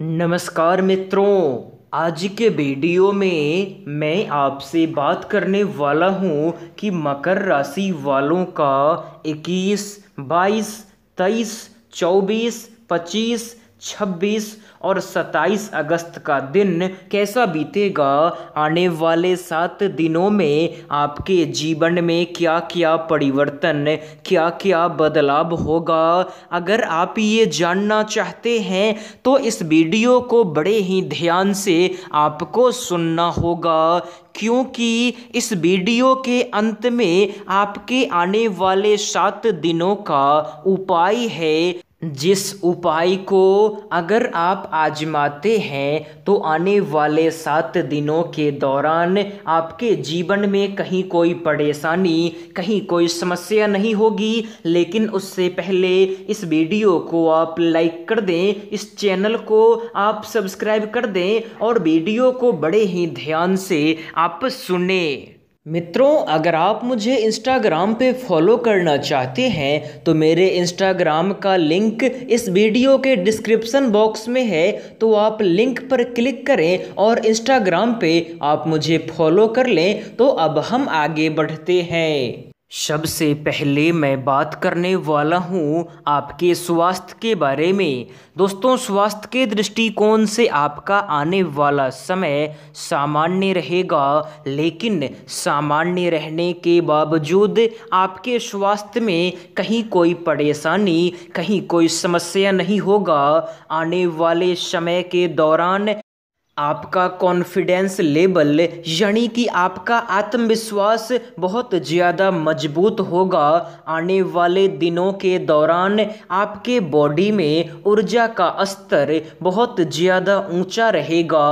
नमस्कार मित्रों, आज के वीडियो में मैं आपसे बात करने वाला हूं कि मकर राशि वालों का 21, 22, 23, 24, 25, 26 और 27 अगस्त का दिन कैसा बीतेगा। आने वाले 7 दिनों में आपके जीवन में क्या क्या परिवर्तन, क्या क्या बदलाव होगा। अगर आप ये जानना चाहते हैं तो इस वीडियो को बड़े ही ध्यान से आपको सुनना होगा, क्योंकि इस वीडियो के अंत में आपके आने वाले 7 दिनों का उपाय है, जिस उपाय को अगर आप आजमाते हैं तो आने वाले 7 दिनों के दौरान आपके जीवन में कहीं कोई परेशानी, कहीं कोई समस्या नहीं होगी। लेकिन उससे पहले इस वीडियो को आप लाइक कर दें, इस चैनल को आप सब्सक्राइब कर दें और वीडियो को बड़े ही ध्यान से आप सुने। मित्रों, अगर आप मुझे इंस्टाग्राम पे फॉलो करना चाहते हैं तो मेरे इंस्टाग्राम का लिंक इस वीडियो के डिस्क्रिप्शन बॉक्स में है, तो आप लिंक पर क्लिक करें और इंस्टाग्राम पे आप मुझे फॉलो कर लें। तो अब हम आगे बढ़ते हैं। सबसे पहले मैं बात करने वाला हूँ आपके स्वास्थ्य के बारे में। दोस्तों, स्वास्थ्य के दृष्टिकोण से आपका आने वाला समय सामान्य रहेगा, लेकिन सामान्य रहने के बावजूद आपके स्वास्थ्य में कहीं कोई परेशानी, कहीं कोई समस्या नहीं होगा। आने वाले समय के दौरान आपका कॉन्फिडेंस लेवल यानी कि आपका आत्मविश्वास बहुत ज़्यादा मजबूत होगा। आने वाले दिनों के दौरान आपके बॉडी में ऊर्जा का स्तर बहुत ज़्यादा ऊंचा रहेगा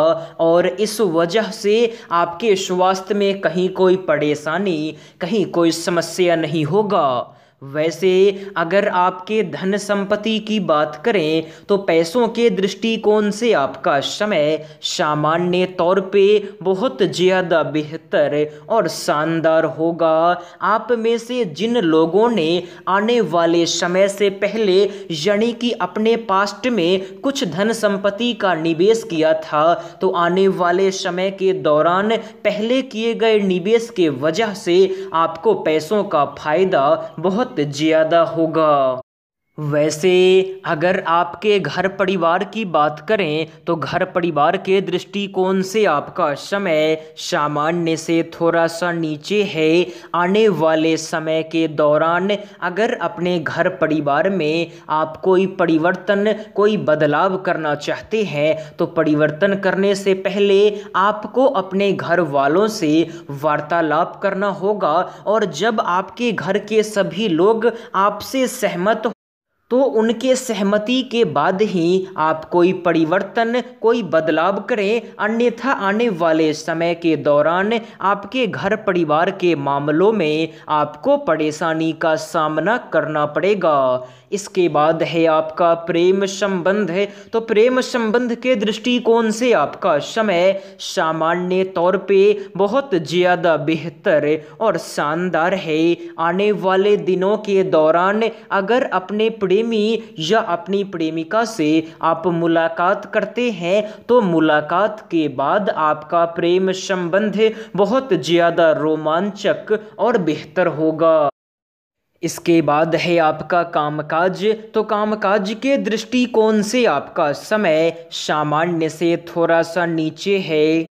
और इस वजह से आपके स्वास्थ्य में कहीं कोई परेशानी, कहीं कोई समस्या नहीं होगा। वैसे अगर आपके धन संपत्ति की बात करें तो पैसों के दृष्टिकोण से आपका समय सामान्य तौर पे बहुत ज़्यादा बेहतर और शानदार होगा। आप में से जिन लोगों ने आने वाले समय से पहले यानी कि अपने पास्ट में कुछ धन संपत्ति का निवेश किया था, तो आने वाले समय के दौरान पहले किए गए निवेश के वजह से आपको पैसों का फायदा बहुत ज़्यादा होगा। वैसे अगर आपके घर परिवार की बात करें तो घर परिवार के दृष्टिकोण से आपका समय सामान्य से थोड़ा सा नीचे है। आने वाले समय के दौरान अगर अपने घर परिवार में आप कोई परिवर्तन, कोई बदलाव करना चाहते हैं तो परिवर्तन करने से पहले आपको अपने घर वालों से वार्तालाप करना होगा, और जब आपके घर के सभी लोग आपसे सहमत तो उनके सहमति के बाद ही आप कोई परिवर्तन, कोई बदलाव करें, अन्यथा आने वाले समय के दौरान आपके घर परिवार के मामलों में आपको परेशानी का सामना करना पड़ेगा। इसके बाद है आपका प्रेम संबंध है, तो प्रेम संबंध के दृष्टिकोण से आपका समय सामान्य तौर पे बहुत ज़्यादा बेहतर और शानदार है। आने वाले दिनों के दौरान अगर अपने प्रेमी या अपनी प्रेमिका से आप मुलाकात करते हैं तो मुलाकात के बाद आपका प्रेम संबंध बहुत ज़्यादा रोमांचक और बेहतर होगा। इसके बाद है आपका कामकाज, तो कामकाज के दृष्टिकोण से आपका समय सामान्य से थोड़ा सा नीचे है।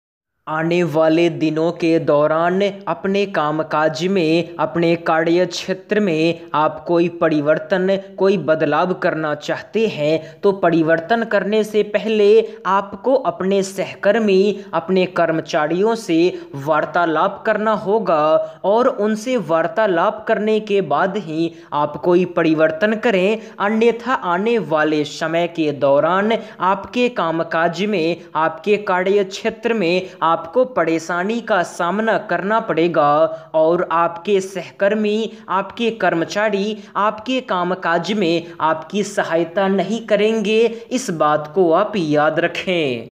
आने वाले दिनों के दौरान अपने कामकाज में, अपने कार्य क्षेत्र में आप कोई परिवर्तन, कोई बदलाव करना चाहते हैं तो परिवर्तन करने से पहले आपको अपने सहकर्मी, अपने कर्मचारियों से वार्तालाप करना होगा, और उनसे वार्तालाप करने के बाद ही आप कोई परिवर्तन करें, अन्यथा आने वाले समय के दौरान आपके कामकाज में, आपके कार्य क्षेत्र में आपको परेशानी का सामना करना पड़ेगा, और आपके सहकर्मी, आपके कर्मचारी आपके कामकाज में आपकी सहायता नहीं करेंगे। इस बात को आप याद रखें।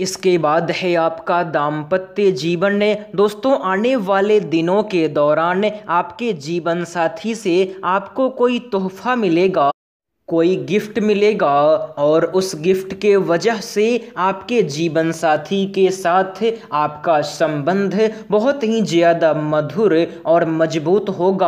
इसके बाद है आपका दाम्पत्य जीवन। दोस्तों, आने वाले दिनों के दौरान आपके जीवन साथी से आपको कोई तोहफा मिलेगा, कोई गिफ्ट मिलेगा और उस गिफ्ट के वजह से आपके जीवन साथी के साथ आपका संबंध बहुत ही ज़्यादा मधुर और मजबूत होगा।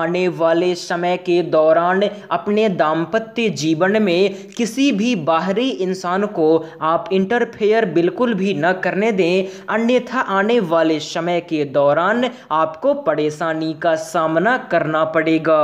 आने वाले समय के दौरान अपने दाम्पत्य जीवन में किसी भी बाहरी इंसान को आप इंटरफेयर बिल्कुल भी न करने दें, अन्यथा आने वाले समय के दौरान आपको परेशानी का सामना करना पड़ेगा।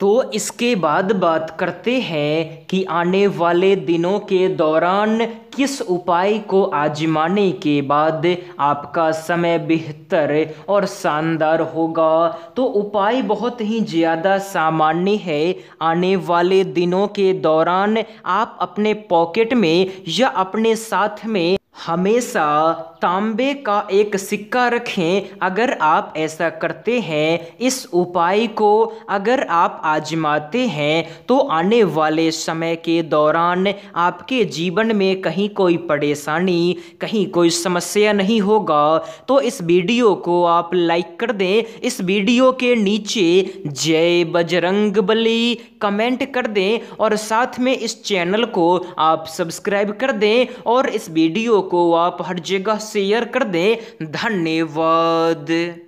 तो इसके बाद बात करते हैं कि आने वाले दिनों के दौरान किस उपाय को आजमाने के बाद आपका समय बेहतर और शानदार होगा। तो उपाय बहुत ही ज़्यादा सामान्य है। आने वाले दिनों के दौरान आप अपने पॉकेट में या अपने साथ में हमेशा तांबे का एक सिक्का रखें। अगर आप ऐसा करते हैं, इस उपाय को अगर आप आजमाते हैं, तो आने वाले समय के दौरान आपके जीवन में कहीं कोई परेशानी, कहीं कोई समस्या नहीं होगा। तो इस वीडियो को आप लाइक कर दें, इस वीडियो के नीचे जय बजरंगबली कमेंट कर दें और साथ में इस चैनल को आप सब्सक्राइब कर दें और इस वीडियो को आप हर जगह शेयर कर दें। धन्यवाद।